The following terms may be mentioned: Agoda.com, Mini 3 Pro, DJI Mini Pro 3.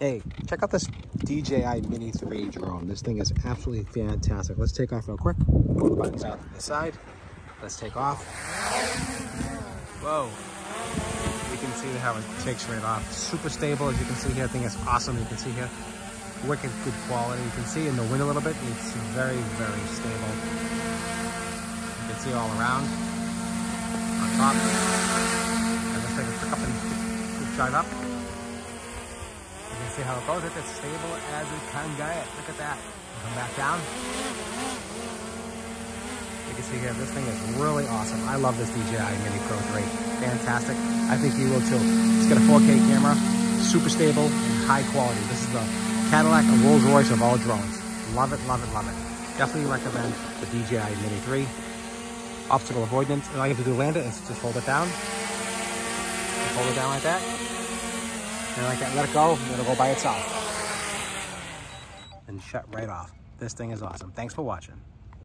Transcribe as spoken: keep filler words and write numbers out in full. Hey, check out this D J I Mini three drone. This thing is absolutely fantastic. Let's take off real quick. Pull the buttons out to the side. Let's take off. Whoa. You can see how it takes right off. Super stable, as you can see here. I think it's awesome. You can see here, wicked good quality. You can see in the wind a little bit, it's very, very stable. You can see all around. On top. And let's take a quick up and quick drive up. See how it goes. It's as stable as it can get. Look at that. Come back down. You can see here, this thing is really awesome. I love this D J I Mini Pro three. Fantastic. I think you will too. It's got a four K camera, super stable, and high quality. This is the Cadillac and Rolls Royce of all drones. Love it, love it, love it. Definitely recommend the D J I Mini three. Obstacle avoidance. All you have to do land it is just hold it down. Hold it down like that. And like that, let it go, and it'll go by itself. And shut right off. This thing is awesome. Thanks for watching.